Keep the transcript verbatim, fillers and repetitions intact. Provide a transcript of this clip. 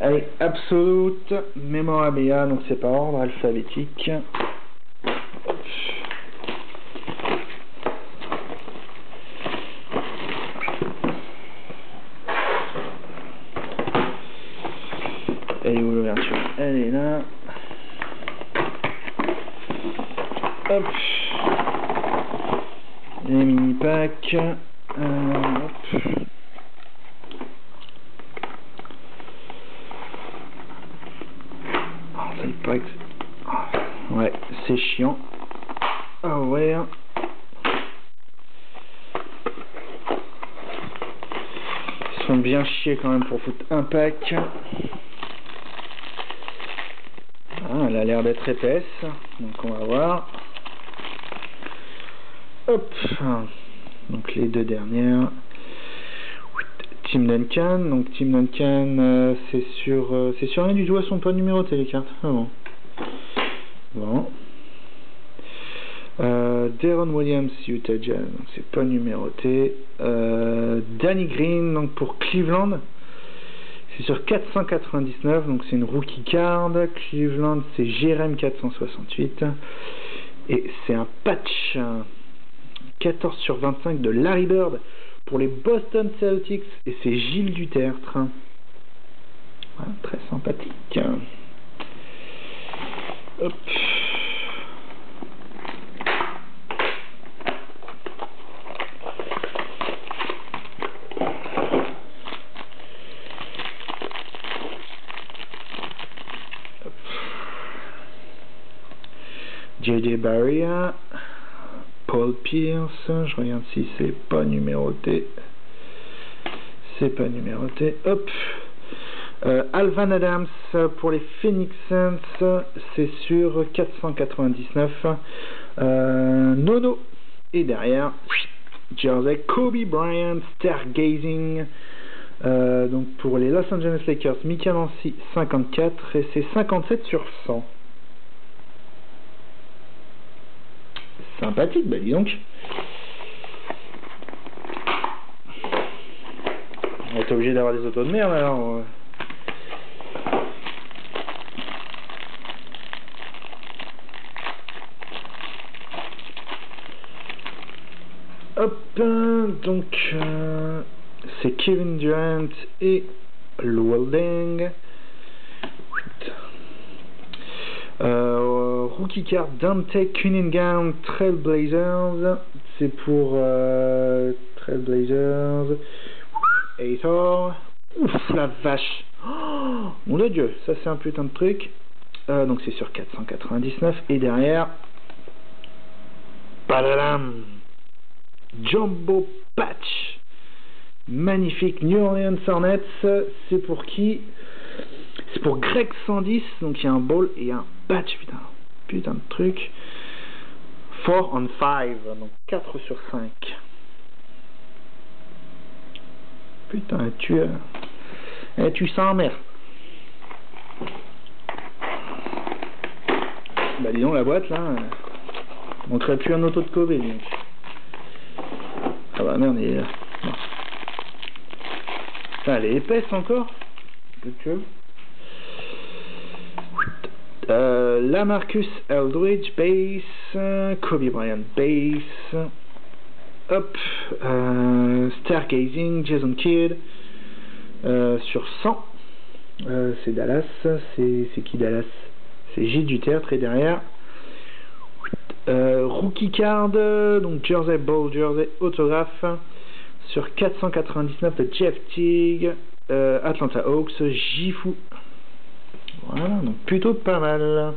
Allez, Absolute, Memorabilia, donc c'est par ordre alphabétique. Elle est où l'ouverture? Elle est là. Hop. Les mini-packs. Euh, hop. Ouais, c'est chiant. Ah ouais. Ils sont bien chiés quand même pour foutre un pack. Ah, elle a l'air d'être épaisse. Donc on va voir. Hop. Donc les deux dernières. Tim Duncan. Donc Tim Duncan, euh, c'est sur... Euh, c'est sur rien du tout, elles sont pas numérotées les cartes. Ah bon. Bon. Euh, Deron Williams, Utah Jazz, donc c'est pas numéroté. Euh, Danny Green, donc pour Cleveland, c'est sur quatre cent quatre-vingt-dix-neuf, donc c'est une rookie card. Cleveland, c'est J R M quatre cent soixante-huit. Et c'est un patch quatorze sur vingt-cinq de Larry Bird pour les Boston Celtics. Et c'est Gilles Dutertre. Voilà, très sympathique. Hop. J J. Barea, Paul Pierce, je regarde si c'est pas numéroté. C'est pas numéroté. Hop. Euh, Alvan Adams pour les Phoenix Suns, c'est sur quatre cent quatre-vingt-dix-neuf. Euh, Nono. Et derrière, jersey Kobe Bryant, Stargazing. Euh, donc pour les Los Angeles Lakers, Mika Nancy cinquante-quatre et c'est cinquante-sept sur cent. Sympathique, bah dis donc. On est obligé d'avoir des autos de merde alors. Hop, donc euh, c'est Kevin Durant et Luol Deng. Euh, rookie card Dante Cunningham, Trail Blazers. C'est pour euh, Trail Blazers. Hathor. Ouf la vache. Oh, mon dieu, ça c'est un putain de truc. Euh, donc c'est sur quatre cent quatre-vingt-dix-neuf. Et derrière. Badadam. Jumbo Patch, magnifique. New Orleans Hornets, c'est pour qui? C'est pour Greg cent dix, donc il y a un ball et un patch, putain, putain de truc. four on five, donc quatre sur cinq. Putain, tu, euh, tu s'emmerdes. Bah disons la boîte là, on ne crée plus un auto de Kobe. Donc. Ah bah merde, il est là. Non. Putain, elle est épaisse encore. Que tu veux. Euh, LaMarcus Aldridge, base. Kobe Bryant, base. Hop. Euh, Stargazing, Jason Kidd. Euh, sur cent. Euh, c'est Dallas. C'est qui Dallas? C'est Gilles Dutertre. Et derrière. Euh, rookie card, donc jersey, ball, jersey, autographe sur quatre cent quatre-vingt-dix-neuf de Jeff Teague, euh, Atlanta Hawks, Gifu. Voilà, donc plutôt pas mal.